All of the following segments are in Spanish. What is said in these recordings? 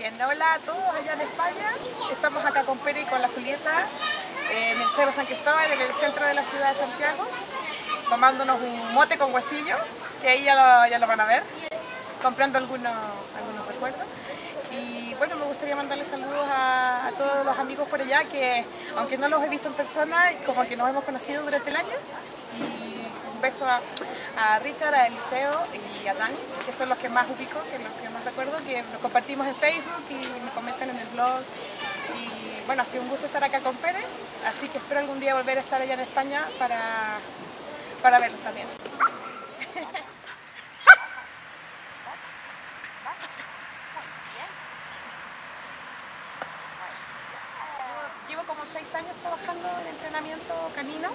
bien, hola a todos allá en España. Estamos acá con Pere y con la Julieta en el Cerro San Cristóbal, en el centro de la ciudad de Santiago, tomándonos un mote con huesillo, que ahí ya lo van a ver, comprando algunos recuerdos. Y bueno, me gustaría mandarles saludos a todos los amigos por allá, que aunque no los he visto en persona, como que nos hemos conocido durante el año. Un beso a Richard, a Eliseo y a Dani, que son los que más ubico, que los que más recuerdo, que lo compartimos en Facebook y me comentan en el blog. Y bueno, ha sido un gusto estar acá con Pere, así que espero algún día volver a estar allá en España para verlos también. Llevo como 6 años trabajando en entrenamiento canino,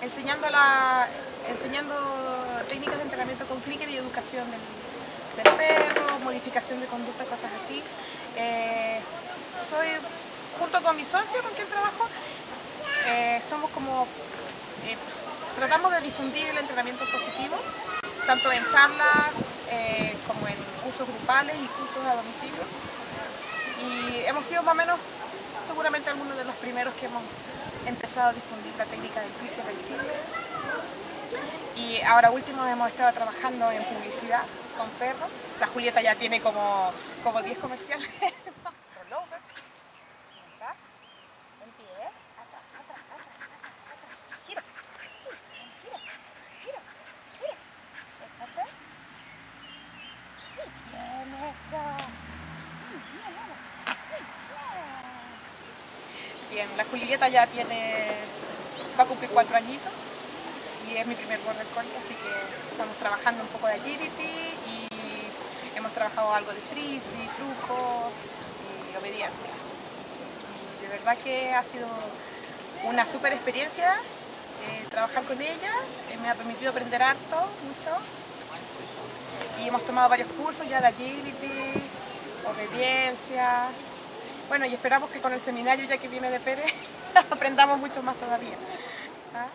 enseñando técnicas de entrenamiento con clicker y educación del perro, modificación de conducta, cosas así. Soy, junto con mi socio con quien trabajo, somos como, tratamos de difundir el entrenamiento positivo, tanto en charlas como en cursos grupales y cursos a domicilio. Y hemos sido más o menos, seguramente, algunos de los primeros que hemos empezado a difundir la técnica del clicker en Chile. Y ahora último hemos estado trabajando en publicidad con perros. La Julieta ya tiene como 10 comerciales. Bien, la Julieta ya va a cumplir 4 añitos y es mi primer Border Collie, así que estamos trabajando un poco de agility y hemos trabajado algo de Frisbee, truco y obediencia. Y de verdad que ha sido una súper experiencia trabajar con ella, me ha permitido aprender harto, mucho. Y hemos tomado varios cursos ya de agility, obediencia. Bueno, y esperamos que con el seminario, ya que viene de Pere, aprendamos mucho más todavía. ¿Ah?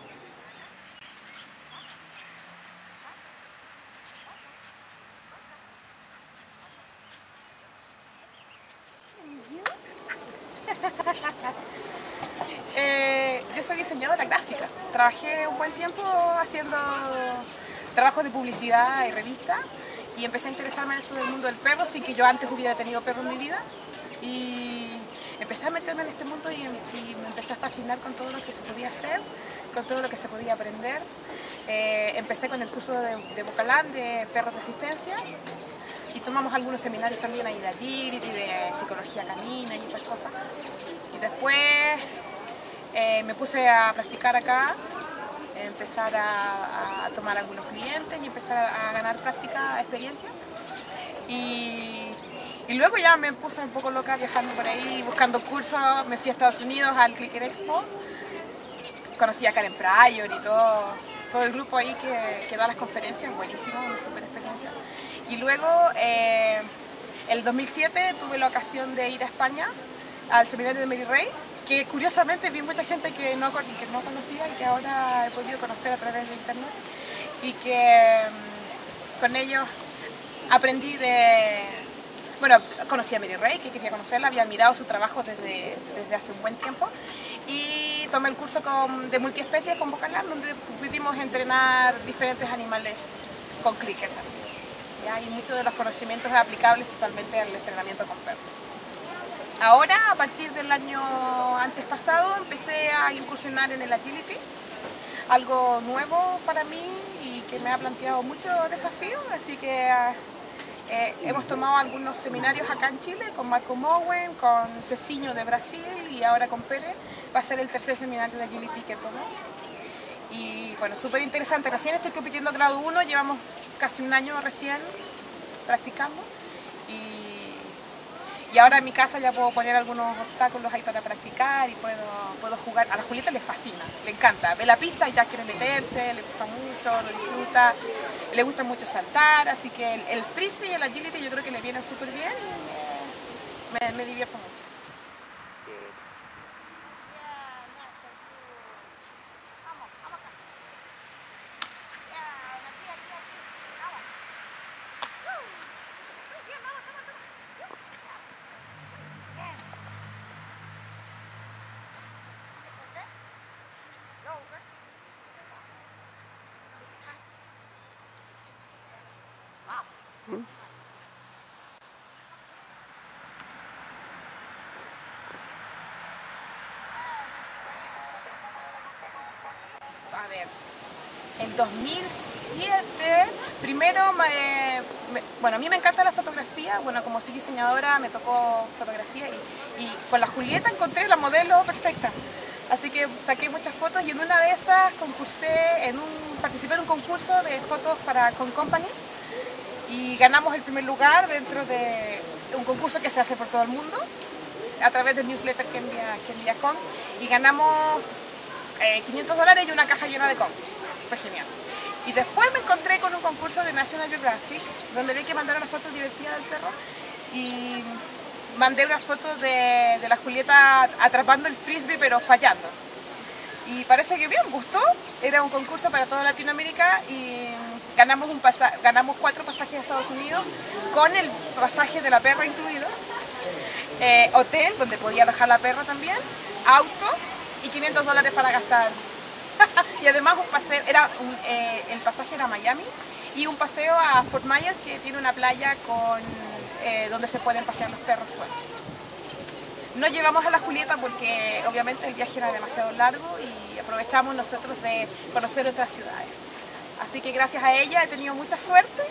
Yo soy diseñadora gráfica. Trabajé un buen tiempo haciendo trabajos de publicidad y revista y empecé a interesarme en esto del mundo del perro sin que yo antes hubiera tenido perro en mi vida. Y empecé a meterme en este mundo y me empecé a fascinar con todo lo que se podía hacer, con todo lo que se podía aprender. Empecé con el curso de Bocalán, de Perros de Resistencia, y tomamos algunos seminarios también ahí de agility, de psicología canina y esas cosas. Y después me puse a practicar acá, empezar a tomar algunos clientes y empezar a ganar práctica, experiencia. Y luego ya me puse un poco loca viajando por ahí, buscando cursos. Me fui a Estados Unidos al Clicker Expo. Conocí a Karen Pryor y todo el grupo ahí que da las conferencias. Buenísimo, una super experiencia. Y luego, el 2007, tuve la ocasión de ir a España al seminario de Mary Ray, que curiosamente vi mucha gente que no conocía y que ahora he podido conocer a través de internet. Y que con ellos aprendí Bueno, conocí a Mary Ray, que quería conocerla, había mirado su trabajo desde hace un buen tiempo, y tomé el curso de multiespecies con Bocalán, donde pudimos entrenar diferentes animales con clicker también. ¿Ya? Y muchos de los conocimientos aplicables totalmente al entrenamiento con perros. Ahora, a partir del año antes pasado, empecé a incursionar en el agility, algo nuevo para mí y que me ha planteado muchos desafíos, así que hemos tomado algunos seminarios acá en Chile con Marco Mowen, con Ceciño de Brasil y ahora con Pere. Va a ser el tercer seminario de agility que tomo. Y bueno, súper interesante. Recién estoy compitiendo grado 1, llevamos casi un año recién practicando. Y ahora en mi casa ya puedo poner algunos obstáculos ahí para practicar y puedo jugar. A la Julieta le fascina, le encanta. Ve la pista y ya quiere meterse, le gusta mucho, lo disfruta. Le gusta mucho saltar, así que el frisbee y el agility yo creo que le vienen súper bien y me divierto mucho. A ver, el 2007, primero, bueno, a mí me encanta la fotografía, bueno, como soy diseñadora me tocó fotografía y con la Julieta encontré la modelo perfecta. Así que saqué muchas fotos y en una de esas concursé, participé en un concurso de fotos para Con Company y ganamos el primer lugar dentro de un concurso que se hace por todo el mundo a través del newsletter que envía Con, y ganamos $500 y una caja llena de Con. Fue genial. Y después me encontré con un concurso de National Geographic donde vi que mandaron las fotos divertidas del perro y mandé unas fotos de la Julieta atrapando el frisbee pero fallando. Y parece que bien, gustó. Era un concurso para toda Latinoamérica y ganamos 4 pasajes a Estados Unidos con el pasaje de la perra incluido, hotel donde podía alojar la perra también, auto y $500 para gastar. Y además un paseo, el pasaje era a Miami y un paseo a Fort Myers que tiene una playa donde se pueden pasear los perros sueltos. No llevamos a la Julieta porque obviamente el viaje era demasiado largo y aprovechamos nosotros de conocer otras ciudades. Así que gracias a ella he tenido mucha suerte,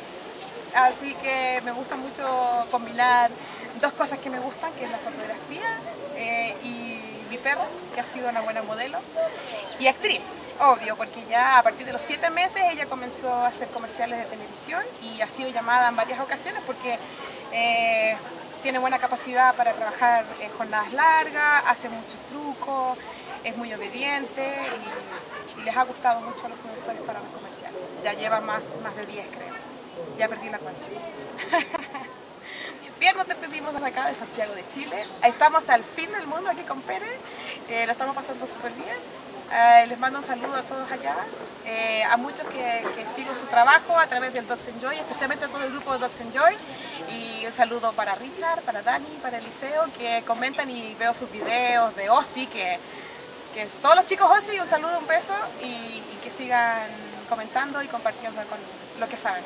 así que me gusta mucho combinar dos cosas que me gustan, que es la fotografía y mi perro, que ha sido una buena modelo, y actriz, obvio, porque ya a partir de los 7 meses ella comenzó a hacer comerciales de televisión y ha sido llamada en varias ocasiones porque tiene buena capacidad para trabajar en jornadas largas, hace muchos trucos, es muy obediente y les ha gustado mucho a los productores para los comerciales. Ya lleva más de 10, creo. Ya perdí la cuenta. Bien, nos despedimos desde acá de Santiago de Chile. Estamos al fin del mundo aquí con Pere. Lo estamos pasando súper bien. Les mando un saludo a todos allá, a muchos que sigo su trabajo a través del Dogs Enjoy, especialmente a todo el grupo de Dogs Enjoy, y un saludo para Richard, para Dani, para Eliseo, que comentan y veo sus videos de Ozzy, que todos los chicos Ozzy, un saludo, un beso, y que sigan comentando y compartiendo con lo que saben.